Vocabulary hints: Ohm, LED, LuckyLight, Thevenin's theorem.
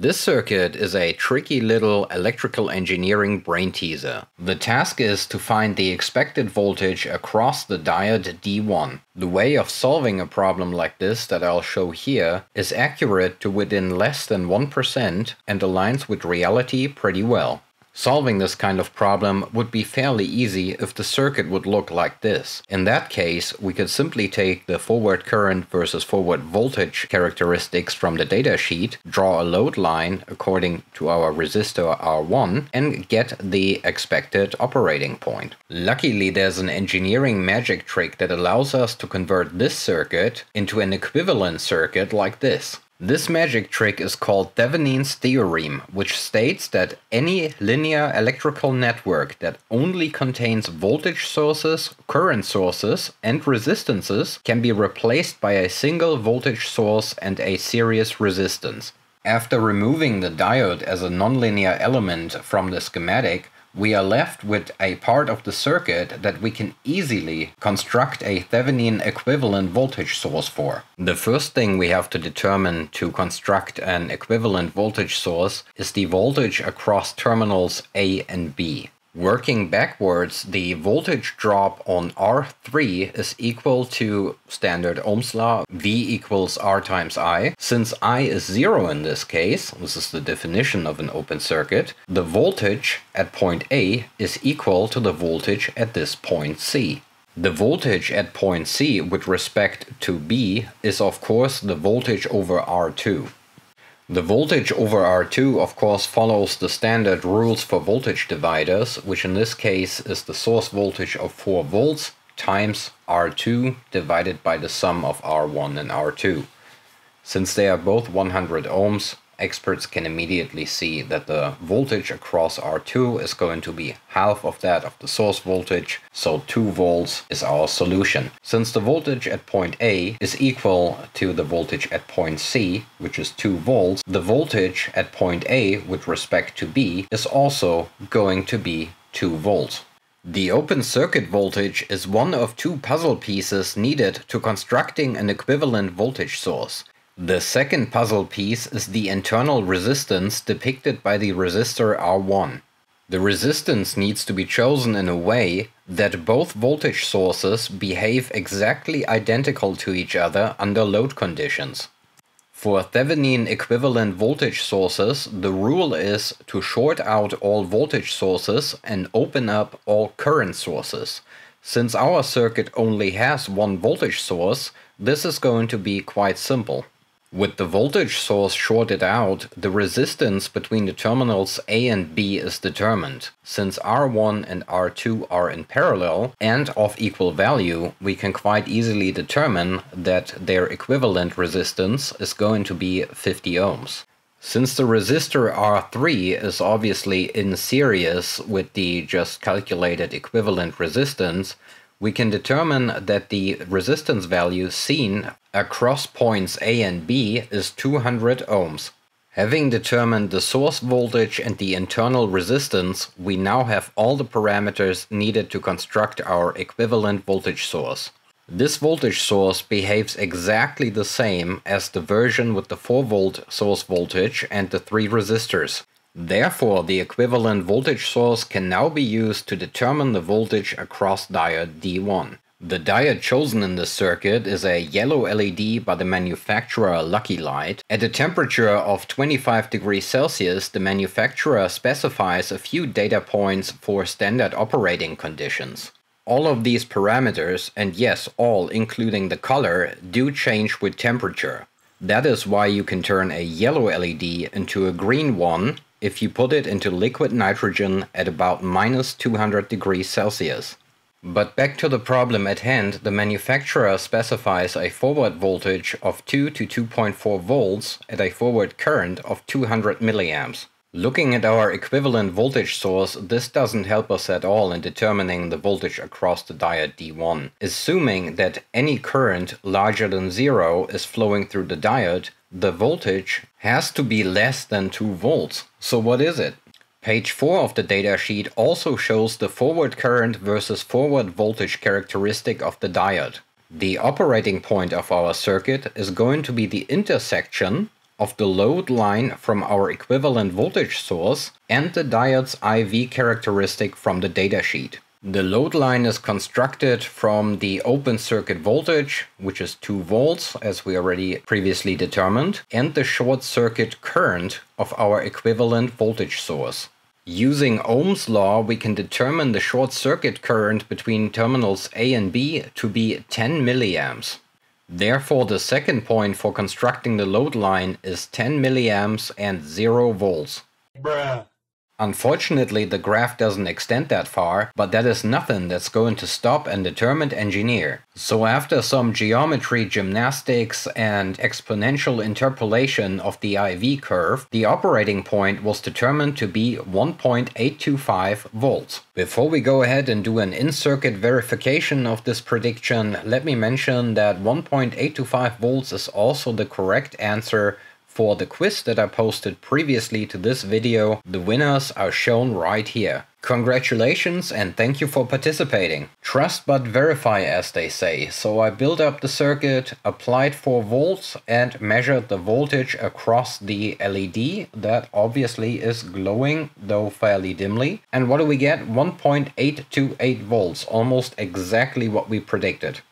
This circuit is a tricky little electrical engineering brain teaser. The task is to find the expected voltage across the diode D1. The way of solving a problem like this that I'll show here is accurate to within less than 1% and aligns with reality pretty well. Solving this kind of problem would be fairly easy if the circuit would look like this. In that case, we could simply take the forward current versus forward voltage characteristics from the data sheet, draw a load line according to our resistor R1, and get the expected operating point. Luckily, there's an engineering magic trick that allows us to convert this circuit into an equivalent circuit like this. This magic trick is called Thevenin's theorem, which states that any linear electrical network that only contains voltage sources, current sources, and resistances can be replaced by a single voltage source and a series resistance. After removing the diode as a nonlinear element from the schematic, we are left with a part of the circuit that we can easily construct a Thevenin equivalent voltage source for. The first thing we have to determine to construct an equivalent voltage source is the voltage across terminals A and B. Working backwards, the voltage drop on R3 is equal to standard Ohm's law, V equals R times I. Since I is 0 in this case, this is the definition of an open circuit, the voltage at point A is equal to the voltage at this point C. The voltage at point C with respect to B is of course the voltage over R2. The voltage over R2 of course follows the standard rules for voltage dividers, which in this case is the source voltage of 4 volts times R2 divided by the sum of R1 and R2. Since they are both 100 ohms, experts can immediately see that the voltage across R2 is going to be half of that of the source voltage, so 2 volts is our solution. Since the voltage at point A is equal to the voltage at point C, which is 2 volts, the voltage at point A with respect to B is also going to be 2 volts. The open circuit voltage is one of 2 puzzle pieces needed to constructing an equivalent voltage source. The second puzzle piece is the internal resistance depicted by the resistor R1. The resistance needs to be chosen in a way that both voltage sources behave exactly identical to each other under load conditions. For Thevenin equivalent voltage sources, the rule is to short out all voltage sources and open up all current sources. Since our circuit only has one voltage source, this is going to be quite simple. With the voltage source shorted out, the resistance between the terminals A and B is determined. Since R1 and R2 are in parallel and of equal value, we can quite easily determine that their equivalent resistance is going to be 50 ohms. Since the resistor R3 is obviously in series with the just calculated equivalent resistance, we can determine that the resistance value seen across points A and B is 200 ohms. Having determined the source voltage and the internal resistance, we now have all the parameters needed to construct our equivalent voltage source. This voltage source behaves exactly the same as the version with the 4-volt source voltage and the 3 resistors. Therefore, the equivalent voltage source can now be used to determine the voltage across diode D1. The diode chosen in this circuit is a yellow LED by the manufacturer LuckyLight. At a temperature of 25 degrees Celsius, the manufacturer specifies a few data points for standard operating conditions. All of these parameters, and yes, all including the color, do change with temperature. That is why you can turn a yellow LED into a green one if you put it into liquid nitrogen at about -200 degrees Celsius. But back to the problem at hand, the manufacturer specifies a forward voltage of 2 to 2.4 volts at a forward current of 200 milliamps. Looking at our equivalent voltage source, this doesn't help us at all in determining the voltage across the diode D1. Assuming that any current larger than 0 is flowing through the diode, the voltage has to be less than 2 volts. So what is it? Page 4 of the datasheet also shows the forward current versus forward voltage characteristic of the diode. The operating point of our circuit is going to be the intersection of the load line from our equivalent voltage source and the diode's IV characteristic from the datasheet. The load line is constructed from the open circuit voltage, which is 2 volts, as we already previously determined, and the short circuit current of our equivalent voltage source. Using Ohm's law, we can determine the short circuit current between terminals A and B to be 10 milliamps. Therefore, the second point for constructing the load line is 10 milliamps and 0 volts. Bruh. Unfortunately, the graph doesn't extend that far, but that is nothing that's going to stop a determined engineer. So after some geometry gymnastics and exponential interpolation of the IV curve, the operating point was determined to be 1.825 volts. Before we go ahead and do an in-circuit verification of this prediction, let me mention that 1.825 volts is also the correct answer for the quiz that I posted previously to this video. The winners are shown right here. Congratulations and thank you for participating. Trust but verify, as they say. So I built up the circuit, applied 4 volts and measured the voltage across the LED that obviously is glowing, though fairly dimly. And what do we get? 1.828 volts, almost exactly what we predicted.